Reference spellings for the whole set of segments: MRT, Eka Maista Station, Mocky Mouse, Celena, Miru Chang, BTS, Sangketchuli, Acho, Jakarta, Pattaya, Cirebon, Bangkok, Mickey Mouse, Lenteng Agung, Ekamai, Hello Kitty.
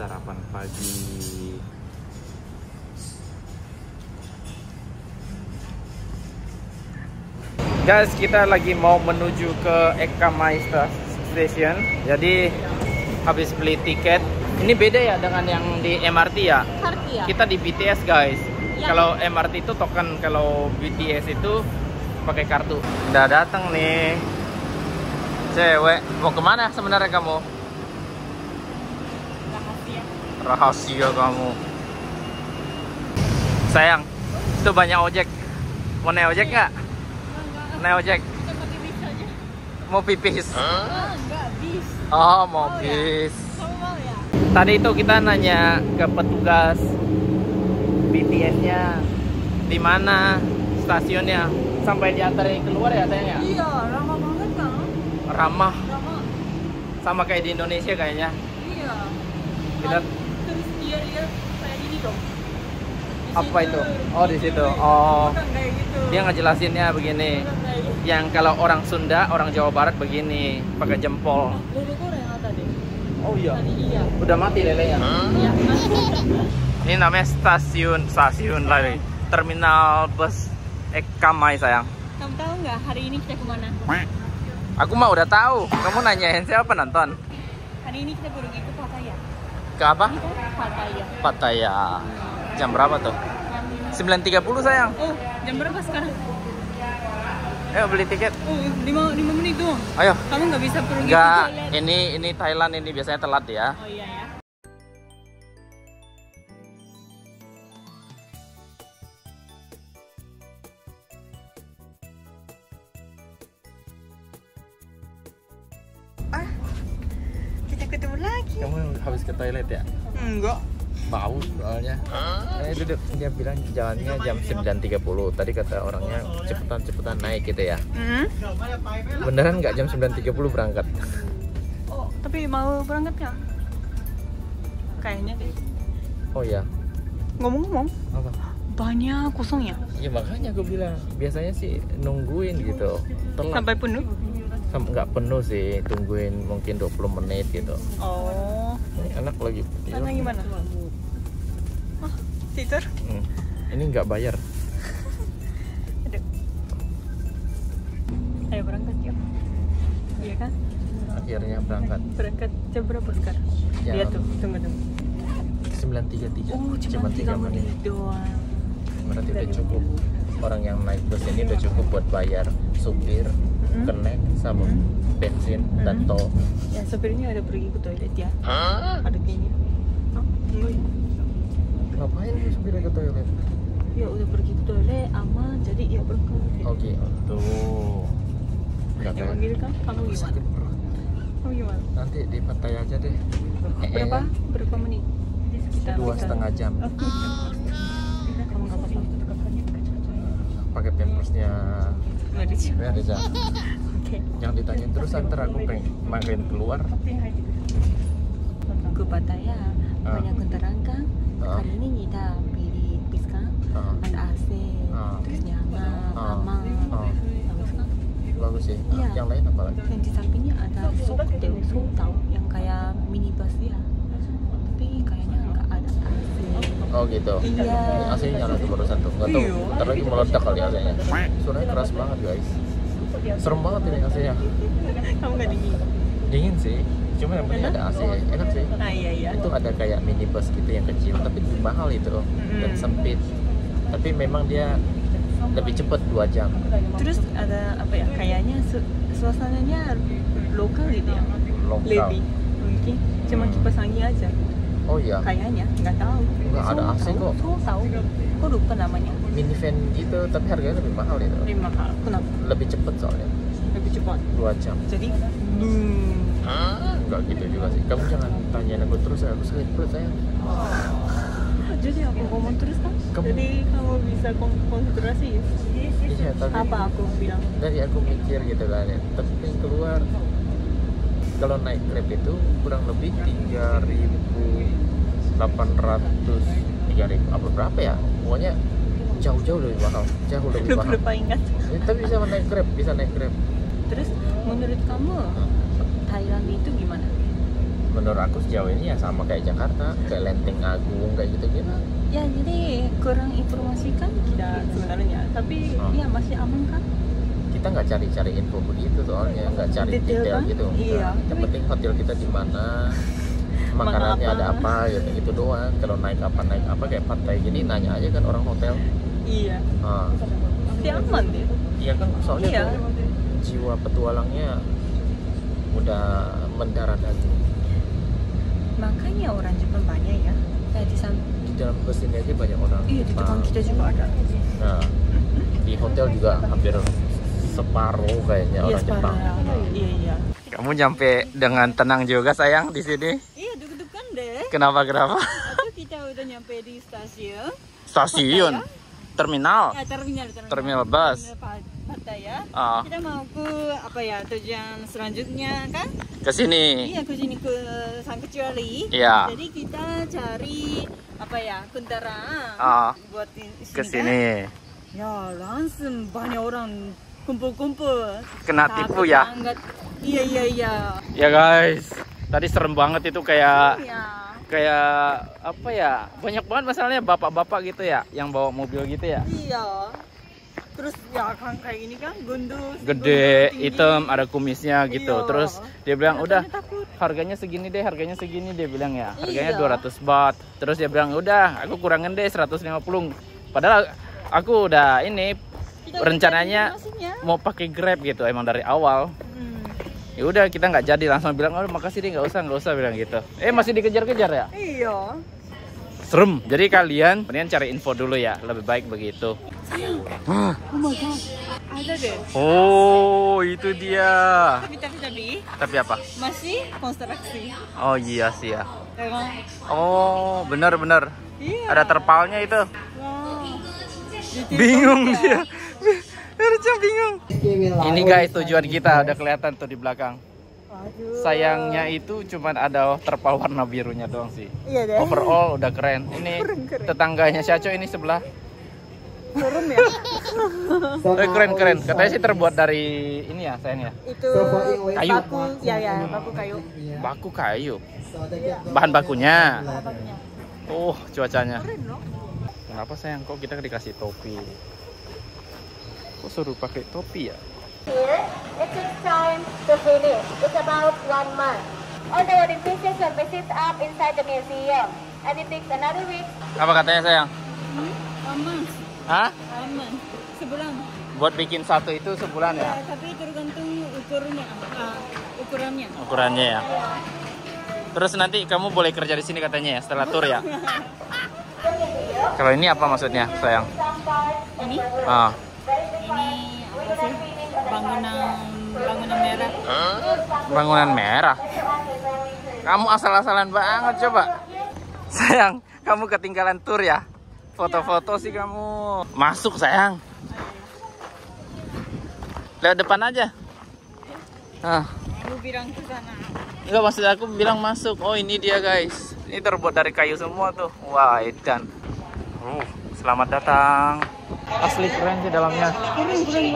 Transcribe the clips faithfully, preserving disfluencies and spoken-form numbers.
sarapan pagi. Guys, kita lagi mau menuju ke Eka Maista Station. Jadi habis beli tiket. Ini beda ya dengan yang di M R T ya? M R T ya. Kita di B T S guys ya. Kalau M R T itu token, kalau B T S itu pakai kartu. Udah datang nih cewek. Mau kemana sebenarnya kamu? Rahasia. Rahasia kamu. Sayang, itu banyak ojek. Mau naik ojek nggak? Naik ojek. Mau pipis? Huh? Oh, mau pipis. Tadi itu kita nanya ke petugas B T S-nya di mana stasiunnya, sampai diantarin keluar ya sayangnya. Iya, ramah banget kan? Ramah. Ramah. Sama kayak di Indonesia kayaknya. Iya. Kita terus dia dia kayak gini dong. Apa itu? Oh, di situ. Oh. Dia ngejelasinnya begini. Yang kalau orang Sunda, orang Jawa Barat begini, pakai jempol. Oh iya. Udah mati lelenya. Iya. Ini namanya stasiun, stasiun lagi. Terminal bus Ekamai sayang. Kamu tahu nggak hari ini kita kemana? Aku mah udah tahu. Kamu nanyain siapa nonton? Hari ini kita baru ke Pattaya. Ke apa? Pattaya. Pattaya. Jam berapa tuh? sembilan tiga puluh sayang. Oh, jam berapa sekarang? Ayo beli tiket. Oh, lima menit dong. Ayo. Kamu nggak bisa pergi ke Thailand. Ini ini Thailand ini biasanya telat ya. Oh iya ya. Ah, kita ketemu lagi. Kamu habis ke toilet ya? Enggak. Bau soalnya. Eh duduk. Dia bilang jalannya jam sembilan tiga puluh. Tadi kata orangnya cepetan-cepetan naik gitu ya. Mm-hmm. Beneran nggak jam sembilan tiga puluh berangkat? Oh, tapi mau berangkat nggak? Kayaknya deh. Oh iya. Ngomong-ngomong. Apa? Banyak kosong ya? Ya makanya aku bilang. Biasanya sih nungguin gitu. Telat. Sampai penuh? Nggak penuh sih, tungguin mungkin dua puluh menit gitu. Oh. Ini anak lagi tidur. Anak gimana? Oh, tidur? Hmm. Ini nggak bayar. Aduh. Ayo berangkat ya. Iya kan? Akhirnya berangkat. Berangkat jam berapa sekarang? Jam... Lihat tuh, tunggu-tunggu. sembilan tiga puluh tiga. Oh, cuma tiga menit doang. Berarti udah cukup. Orang yang naik bus ini udah cukup buat bayar supir, hmm? kenek, sama hmm? bensin, hmm? dan tol. Ya supirnya ada pergi ke toilet ya? Hah? Ada kayaknya. Oh, ngapain supirnya ke toilet? Ya udah pergi ke toilet, aman, jadi ya berangkat. Oke, tuh. Gak panggil kan? Kamu gimana? Kamu gimana? Nanti di Pattaya aja deh. Berapa? Berapa menit? Dua setengah jam. Pakai pampersnya Meriza. Okay. Yang ditanyain terus antar aku pengen makin keluar ke Pattaya. Uh. Banyak kendaraan kan. Uh. Kali ini kita pilih bis kan. Uh. Ada A C, uh. terus nyaman, uh. aman. Uh. Bagus kan? Bagus sih. Ya. Yang lain apa lagi? Yang di sampingnya ada sok teo sok tau yang kayak minibus ya. Tapi kayaknya nggak ada A C. Oh gitu. Iya. A C nyala tuh barusan tuh. Nggak tahu. Ntar lagi meledak kali A C-nya. Suaranya keras banget guys. Serem banget ini A C-nya. Kamu nggak dingin? Dingin sih. Cuma yang penting ada A C, enak sih. Nah, iya, iya. Itu ada kayak minibus gitu yang kecil, tapi mahal itu loh. Hmm. Dan sempit. Tapi memang dia lebih cepat dua jam. Terus ada apa ya? Kayaknya su suasananya lokal gitu ya. Lokal. Lebih mungkin. Cuma kipas angin aja. Oh iya. Kayaknya nggak tahu. Nggak ada A C kok. Tahu tahu. Kok lupa namanya. Minivan gitu, tapi harganya lebih mahal itu. Lebih mahal. Kenapa? Lebih cepat soalnya. Lebih cepat. Dua jam. Jadi. Hmm. Ah, nggak gitu juga sih. Kamu jangan tanyain aku terus, aku sakit perut saya. Jadi aku ngomong terus kan? Kamu... Jadi kamu bisa konsentrasi ya. Iya tapi. Apa aku bilang? Dari aku mikir gitu kan ya. Tapi yang keluar. Kalau naik Grab itu kurang lebih tiga ribu delapan ratus, tiga ribu apa berapa ya? Pokoknya jauh-jauh lebih mahal, jauh lebih mahal. Lupa ingat. Ya, tapi bisa naik Grab, bisa naik Grab. Terus menurut kamu Thailand itu gimana? menurut aku sejauh ini ya sama kayak Jakarta, kayak Lenteng Agung kayak gitu-gitu. Ya jadi kurang informasi kan kita sebenarnya, tapi oh. ya masih aman kan? Kita nggak cari-cari info begitu soalnya, nggak cari detail, detail kan? gitu. Iya. Yang penting hotel kita di mana, makanannya ada apa, gitu-gitu doang. Kalau naik apa naik apa kayak pantai gini nanya aja kan orang hotel. Iya. Ah. Masih aman deh. Iya kan soalnya iya. Tuh, jiwa petualangnya udah mendarah daging. Makanya orang Jepang banyak ya. Kayak di sana di dalam bus ini aja banyak orang. Iya, di depan kita juga ada. Nah, di hotel juga hampir separuh kayaknya iya, orang separuh. Jepang. Iya, iya. Kamu nyampe dengan tenang juga sayang di sini? Iya, deg-degan deh. Kenapa kenapa? Atau kita udah nyampe di stasiun. Stasiun. Terminal. Ya, terminal, terminal. Terminal bus. Pattaya. Ah. Kita mau ke apa ya tujuan selanjutnya kan? Ke sini. Iya, ke sini ke Sangketchuli. Iya. Jadi kita cari apa ya kendaraan ah. buat ke sini. Kan? Ya langsung banyak orang kumpul-kumpul. Kena tipu ya? Banget. Iya iya iya. Ya guys, tadi serem banget itu kayak. Iya. Kayak apa ya, banyak banget masalahnya bapak-bapak gitu ya yang bawa mobil gitu ya. Iya, terus ya kan kayak ini kan gundul gede hitam ada kumisnya gitu. Iya. Terus dia bilang udah takut. harganya segini deh harganya segini dia bilang ya harganya iya. dua ratus baht. Terus dia bilang udah aku kurangin deh seratus lima puluh, padahal aku udah ini kita rencananya mau pakai Grab gitu emang dari awal. Ya udah kita nggak jadi, langsung bilang oh makasih deh nggak usah nggak usah bilang gitu. Eh masih dikejar-kejar ya? Iya. Serem. Jadi kalian mendingan cari info dulu ya, lebih baik begitu. Oh my god. Ada deh. Oh itu dia. Tapi tapi tapi. Tapi apa? Masih konstruksi. Oh iya sih ya. Oh benar-benar. Iya. Ada terpalnya itu. Wow. Bingung dia. Bingung. Ini guys tujuan kita udah kelihatan tuh di belakang. Sayangnya itu cuman ada terpal warna birunya doang sih. Overall udah keren. Ini tetangganya si Acho ini sebelah. Serem ya. Eh, keren keren. Katanya sih terbuat dari ini ya sayangnya. Itu kayu. Baku, ya, ya, baku kayu. Baku kayu. Bahan bakunya. Oh cuacanya. Kenapa sayang kok kita dikasih topi? Kok suruh pakai topi ya? Here, it takes time to finish. It's about one month. All the Olympians will visit up inside the museum. And it takes another week. Apa katanya sayang? Hmm? One month. Hah? One month. Sebulan. Buat bikin satu itu sebulan ya? Ya tapi tergantung ukurnya, uh, ukurannya. Ukurannya ya? Ya. Terus nanti kamu boleh kerja di sini katanya ya? Setelah tur ya? Kalau ini apa maksudnya sayang? Ini? Ah. Ini apa sih? Bangunan, bangunan merah. Huh? Bangunan merah? Kamu asal-asalan banget coba. Sayang, kamu ketinggalan tur ya? Foto-foto sih kamu. Masuk sayang. Lewat depan aja. Nah. Aku bilang ke sana. Enggak, maksud aku bilang masuk. Oh ini dia guys. Ini terbuat dari kayu semua tuh. Wah edan. Uh, selamat datang. Asli keren sih dalamnya,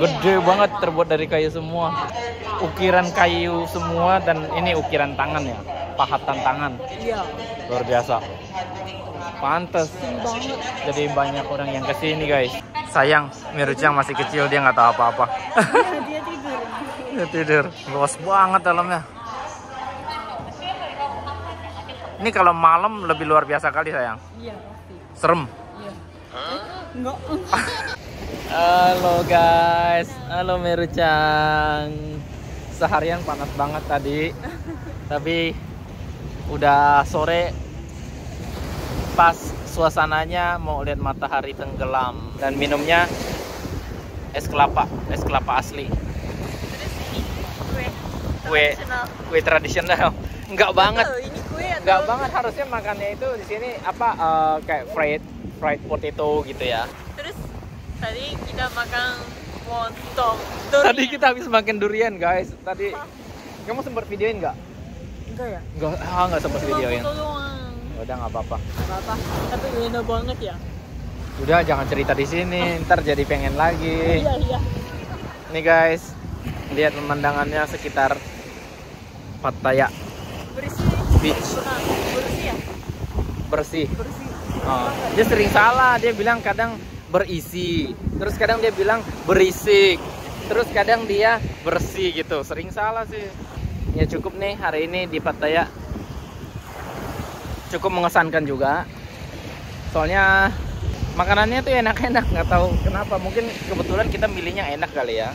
gede banget, terbuat dari kayu semua, ukiran kayu semua, dan ini ukiran tangan ya, pahatan tangan. Iya. Luar biasa. Pantes. Jadi banyak orang yang kesini guys. Sayang, Miru Chang masih kecil, dia nggak tahu apa-apa. Dia tidur. Dia tidur. Luas banget dalamnya. Ini kalau malam lebih luar biasa kali sayang. Iya pasti. Serem. Iya. Enggak. Halo guys, halo Miru Chang. Seharian panas banget tadi, tapi udah sore. Pas suasananya mau lihat matahari tenggelam dan minumnya es kelapa, es kelapa asli. Kue, kue, kue tradisional. Enggak banget. Enggak banget harusnya makannya itu di sini apa uh, kayak fried fried potato gitu ya. Tadi kita makan montong durian. Tadi kita habis makan durian guys. Tadi kamu sempat videoin nggak? Enggak ya? Enggak, ah nggak sempat videoin. Udah nggak apa-apa. Apa-apa. Tapi enak banget ya. Udah jangan cerita di sini, ntar jadi pengen lagi. Iya iya. Nih guys, lihat pemandangannya sekitar Pattaya. Bersih. beach. Nah, bersih ya? Bersih. Bersih. Oh. Dia sering salah, dia bilang kadang berisi, terus kadang dia bilang berisik, terus kadang dia bersih gitu, sering salah sih. Ya cukup nih hari ini di Pattaya. Cukup mengesankan juga. Soalnya makanannya tuh enak-enak, nggak tahu kenapa. Mungkin kebetulan kita milihnya enak kali ya.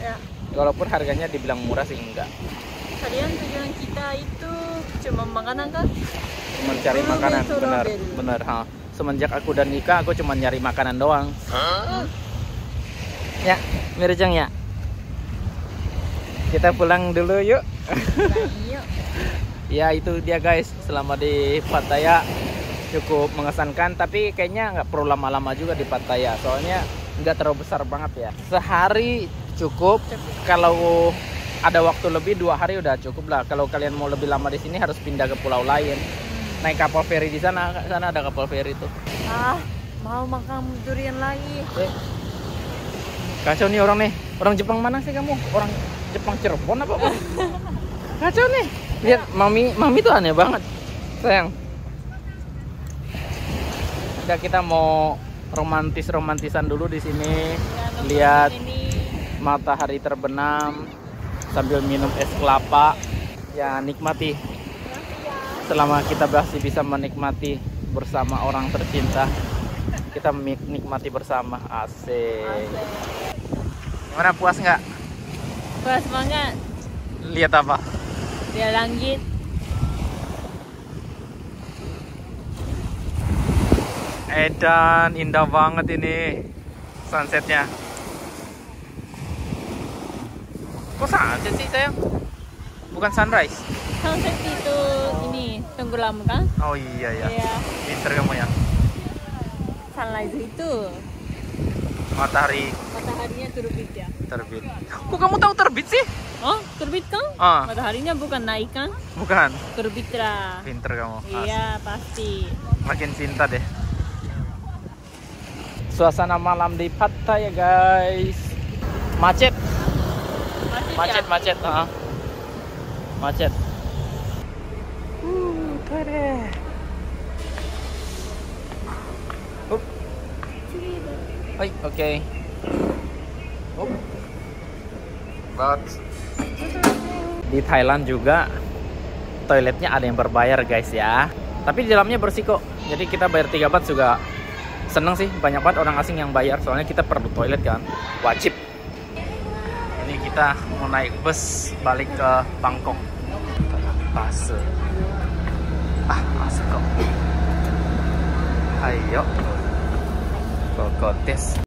Ya. Walaupun harganya dibilang murah sih enggak. Kalian tujuan kita itu cuma makanan kan? Cuma cari Bulu makanan, benar, benar. Ha. Semenjak aku dan Eka, aku cuma nyari makanan doang. Huh? Ya, Miru Chang ya. Kita pulang dulu yuk. Pulang yuk. Ya itu dia guys, selama di Pattaya cukup mengesankan, tapi kayaknya nggak perlu lama-lama juga di Pattaya, soalnya nggak terlalu besar banget ya. Sehari cukup, kalau ada waktu lebih dua hari udah cukup lah. Kalau kalian mau lebih lama di sini harus pindah ke pulau lain, naik kapal feri di sana, sana ada kapal feri tuh. Ah, mau makan durian lagi. Eh. Kacau nih orang nih, orang Jepang mana sih kamu? Orang Jepang Cirebon apa apa? Kacau nih. Lihat ya. mami, mami tuh aneh banget, sayang. Udah kita mau romantis-romantisan dulu di sini, ya, lihat ini. matahari terbenam sambil minum es kelapa, ya nikmati. Selama kita masih bisa menikmati bersama orang tercinta, kita nikmati bersama. Asik. Gimana, puas nggak? Puas banget. Lihat apa? Dia langit. Edan, indah banget ini sunsetnya. Kok sunset sih sayang? Bukan sunrise. Sunset itu oh. ini tenggelam kan? Oh iya ya. Yeah. Pinter kamu ya. Sunrise itu matahari. Mataharinya terbit ya. Terbit. Kok kamu tahu terbit sih? Oh, terbit kan? Ah. Mataharinya bukan naik kan? Bukan. Terbit lah. Pinter kamu. Iya, pasti. Makin cinta deh. Suasana malam di Pattaya, guys. Macet. Macet, macet. Ya? Macet. Uh-huh. Macet. Uh, keren. Up. Hai, oke. Okay. Up. But di Thailand juga toiletnya ada yang berbayar guys ya, tapi di dalamnya bersih kok, jadi kita bayar tiga baht juga seneng sih. Banyak banget orang asing yang bayar, soalnya kita perlu toilet kan, wajib. Ini kita mau naik bus balik ke Bangkok. Base ah masuk kok, ayo kokotes.